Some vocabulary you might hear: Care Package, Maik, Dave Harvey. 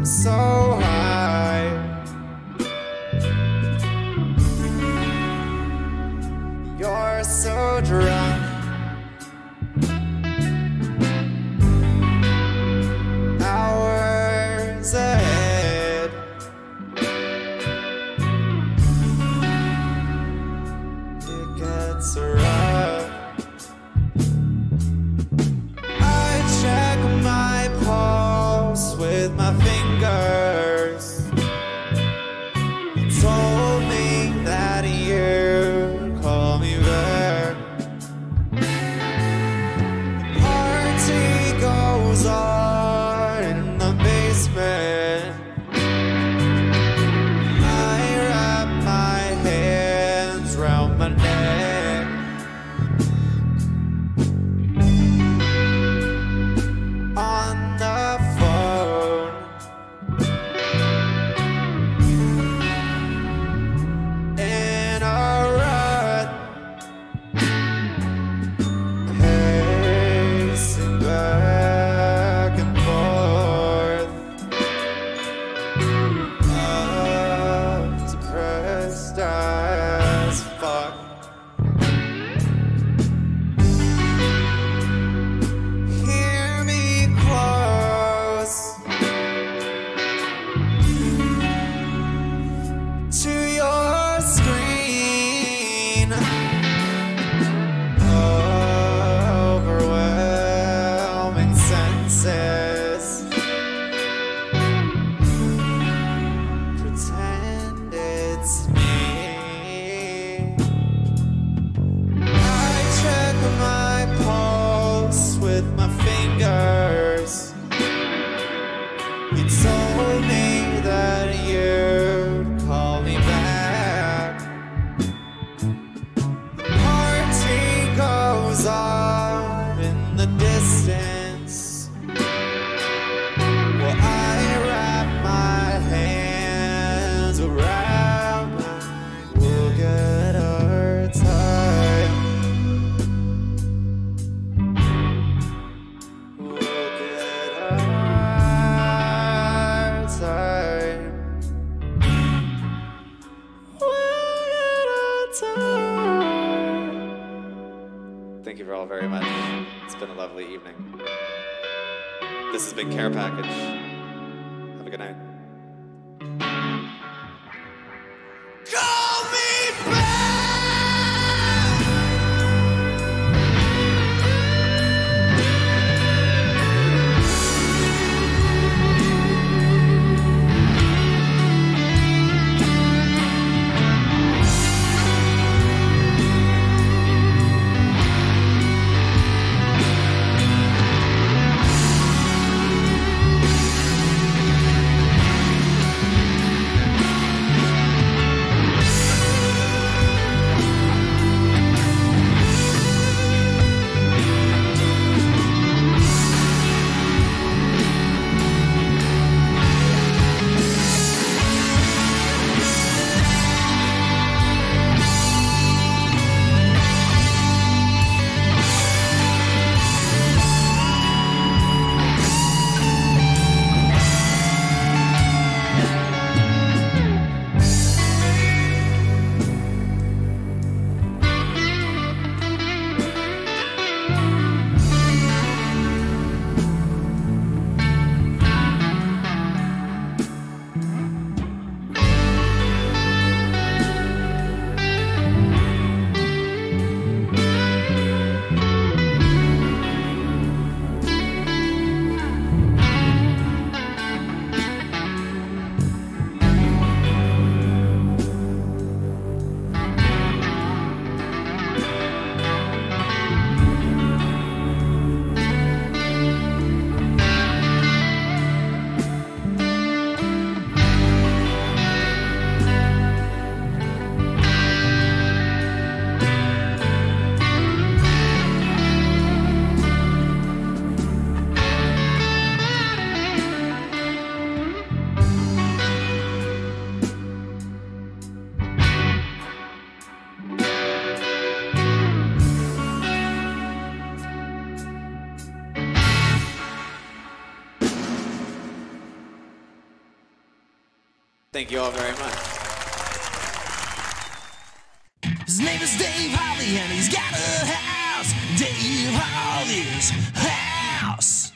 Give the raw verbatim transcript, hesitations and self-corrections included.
up so high. You're so drunk, hours ahead. It gets rough. I check my pulse with my fingers. You told me that you'd call me back. The party goes on basement. I wrap my hands round my neck. On the phone, in a rut, pacing back. As fuck, hear me close to your screen, overwhelming senses, pretend it's me. You told me that you'd call me back. The party goes on in the distance. Well, I wrap my hands around. We'll get our time. We'll get our time. Thank you for all very much. It's been a lovely evening. This has been Care Package. Have a good night. Thank you all very much. His name is Dave Harvey and he's got a house. Dave Harvey's house.